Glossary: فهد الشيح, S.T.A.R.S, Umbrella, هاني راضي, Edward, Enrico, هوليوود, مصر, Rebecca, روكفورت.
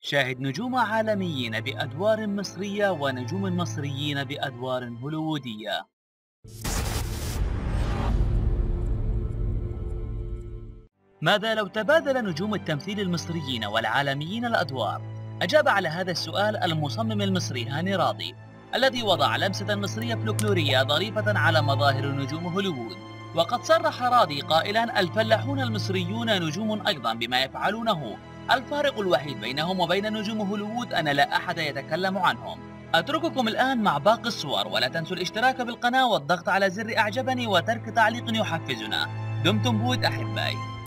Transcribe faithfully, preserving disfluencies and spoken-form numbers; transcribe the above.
شاهد نجوم عالميين بأدوار مصرية ونجوم مصريين بأدوار هوليوودية. ماذا لو تبادل نجوم التمثيل المصريين والعالميين الأدوار؟ أجاب على هذا السؤال المصمم المصري هاني راضي، الذي وضع لمسة مصرية فلكلورية ظريفة على مظاهر نجوم هوليوود. وقد صرح راضي قائلا: الفلاحون المصريون نجوم أيضا بما يفعلونه، الفارق الوحيد بينهم وبين نجوم هوليوود أن لا أحد يتكلم عنهم. أترككم الآن مع باقي الصور، ولا تنسوا الاشتراك بالقناة والضغط على زر أعجبني وترك تعليق يحفزنا. دمتم بود أحبائي.